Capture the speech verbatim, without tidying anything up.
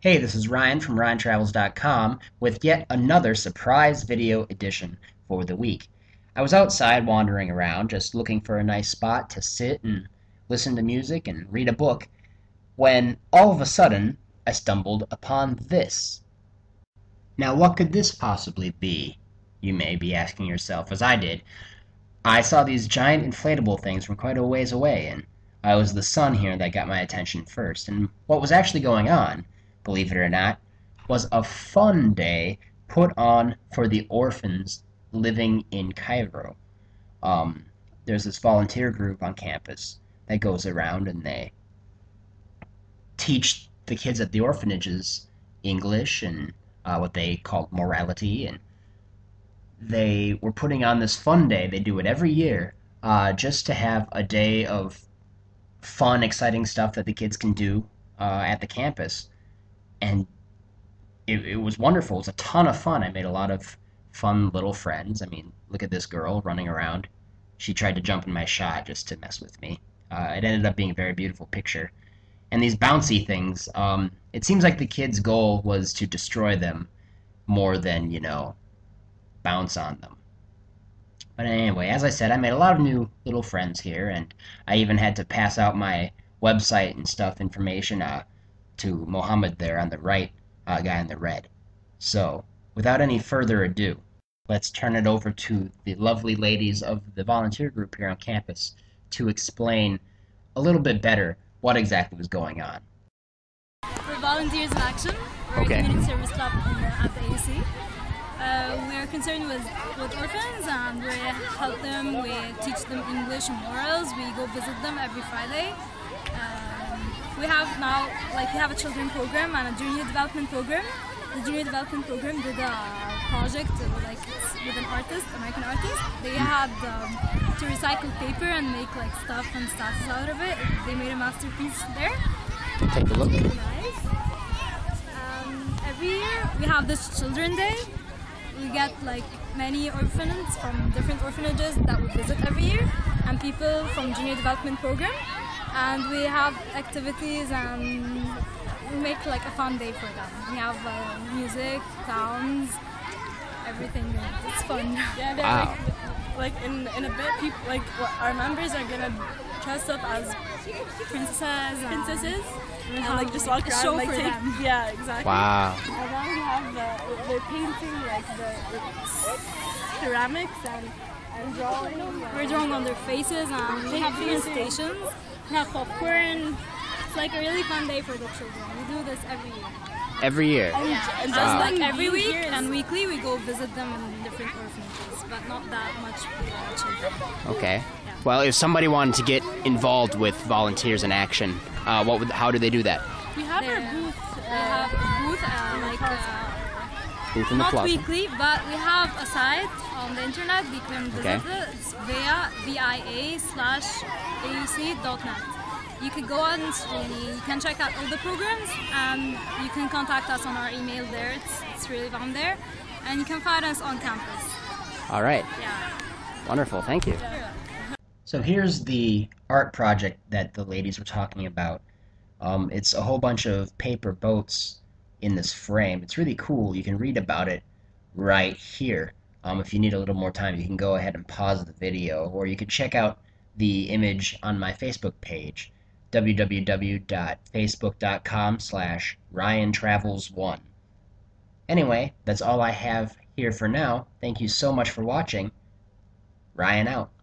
Hey, this is Ryan from Ryan Travels dot com with yet another surprise video edition for the week. I was outside wandering around just looking for a nice spot to sit and listen to music and read a book when all of a sudden I stumbled upon this. Now what could this possibly be, you may be asking yourself, as I did. I saw these giant inflatable things from quite a ways away, and I was the sun here that got my attention first, and what was actually going on, believe it or not, was a fun day put on for the orphans living in Cairo. Um, there's this volunteer group on campus that goes around and they teach the kids at the orphanages English and uh, what they call morality, and they were putting on this fun day. They do it every year uh, just to have a day of fun, exciting stuff that the kids can do uh, at the campus. And it, it was wonderful. It was a ton of fun. I made a lot of fun little friends. I mean, look at this girl running around. She tried to jump in my shot just to mess with me. Uh, it ended up being a very beautiful picture. And these bouncy things, um, it seems like the kids' goal was to destroy them more than, you know, bounce on them. But anyway, as I said, I made a lot of new little friends here, and I even had to pass out my website and stuff, information, uh, to Mohammed there on the right, uh, guy in the red. So, without any further ado, let's turn it over to the lovely ladies of the volunteer group here on campus to explain a little bit better what exactly was going on. We're Volunteers in Action. We're okay. A community service club at the A U C. Uh, we're concerned with, with orphans, and we help them, we teach them English and morals, we go visit them every Friday. Uh, We have now, like, we have a children program and a junior development program. The junior development program did a project like with an artist, American artist. They had um, to recycle paper and make like stuff and statues out of it. They made a masterpiece there. Take a look. Nice. Um, every year we have this Children's Day. We get like many orphans from different orphanages that we visit every year, and people from junior development program. And we have activities and we make like a fun day for them. We have uh, music, sounds, everything. It's fun. Yeah, wow. Like, like in, in a bit, people, like our members are gonna dress up as princesses, and princesses, and, and like just walk around, show like, for take, them. Yeah, exactly. Wow. And then we have the, the painting, like the, the ceramics and, and drawing. We're drawing on their faces, and we have painting stations. We have popcorn. It's like a really fun day for the children. We do this every year. Every year? And, yeah. and just wow. like every week years. and weekly we go visit them in different orphanages, but not that much for our children. Okay. Yeah. Well, if somebody wanted to get involved with Volunteers in Action, uh, what would, how do they do that? We have They're, our booth. Uh, we have a booth, uh, like uh, booth in the not plaza. weekly, but we have a site on the internet. We can visit okay. it. It's via slash A U C dot net. You can go on and you can check out all the programs, and you can contact us on our email there. It's, it's really fun there, and you can find us on campus. All right. Yeah. Wonderful. Thank you. So here's the art project that the ladies were talking about. Um, it's a whole bunch of paper boats in this frame. It's really cool. You can read about it right here. Um, if you need a little more time, you can go ahead and pause the video, or you can check out the image on my Facebook page, w w w dot facebook dot com slash Ryan Travels one. Anyway, that's all I have here for now. Thank you so much for watching. Ryan out.